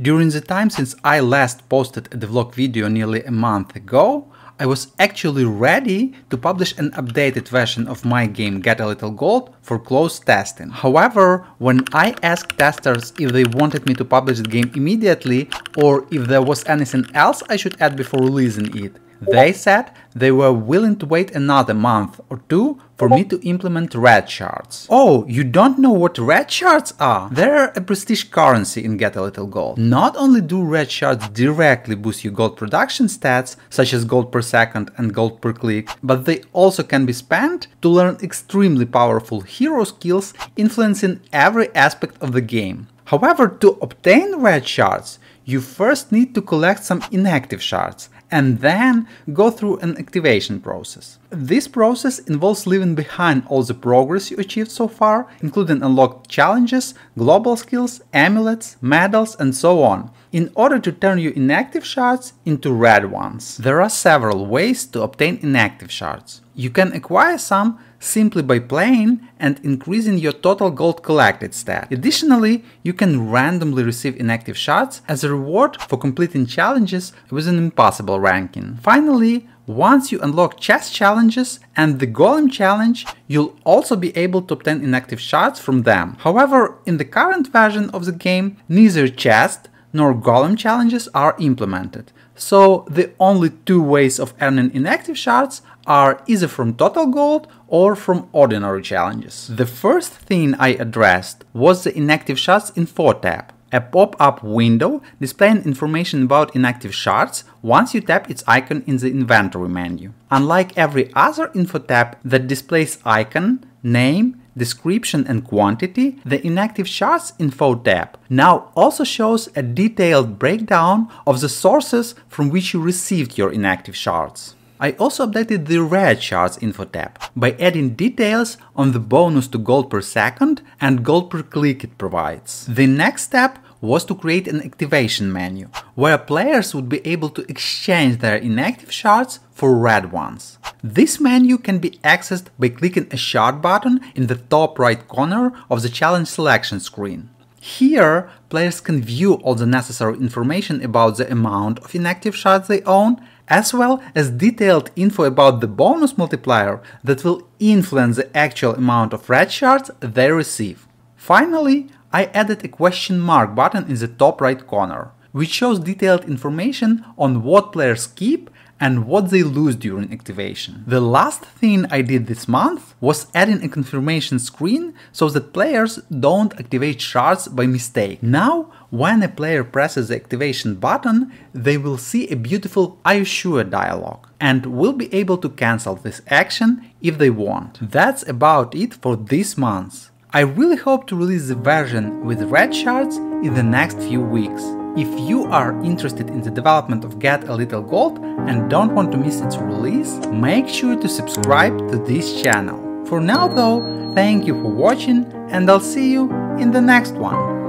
During the time since I last posted the vlog video nearly a month ago, I was actually ready to publish an updated version of my game Get a Little Gold for closed testing. However, when I asked testers if they wanted me to publish the game immediately or if there was anything else I should add before releasing it, they said they were willing to wait another month or two for me to implement red shards. Oh, you don't know what red shards are? They're a prestige currency in Get a Little Gold. Not only do red shards directly boost your gold production stats, such as gold per second and gold per click, but they also can be spent to learn extremely powerful hero skills, influencing every aspect of the game. However, to obtain red shards, you first need to collect some inactive shards and then go through an activation process. This process involves leaving behind all the progress you achieved so far, including unlocked challenges, global skills, amulets, medals, and so on, in order to turn your inactive shards into red ones. There are several ways to obtain inactive shards. You can acquire some simply by playing and increasing your total gold collected stat. Additionally, you can randomly receive inactive shards as a reward for completing challenges with an impossible ranking. Finally, once you unlock chess challenges and the Golem challenge, you'll also be able to obtain inactive shards from them. However, in the current version of the game, neither chess nor Golem challenges are implemented, so the only two ways of earning inactive shards are either from total gold or from ordinary challenges. The first thing I addressed was the inactive shards info tab, a pop-up window displaying information about inactive shards once you tap its icon in the inventory menu. Unlike every other info tab that displays icon, name, description and quantity, the inactive shards info tab now also shows a detailed breakdown of the sources from which you received your inactive shards. I also updated the red shards info tab by adding details on the bonus to gold per second and gold per click it provides. The next step was to create an activation menu, where players would be able to exchange their inactive shards for red ones. This menu can be accessed by clicking a shard button in the top right corner of the challenge selection screen. Here, players can view all the necessary information about the amount of inactive shards they own, as well as detailed info about the bonus multiplier that will influence the actual amount of red shards they receive. Finally, I added a question mark button in the top right corner, which shows detailed information on what players keep and what they lose during activation. The last thing I did this month was adding a confirmation screen so that players don't activate shards by mistake. Now, when a player presses the activation button, they will see a beautiful "Are you sure?" dialog and will be able to cancel this action if they want. That's about it for this month. I really hope to release the version with red shards in the next few weeks. If you are interested in the development of Get a Little Gold and don't want to miss its release, make sure to subscribe to this channel. For now though, thank you for watching and I'll see you in the next one.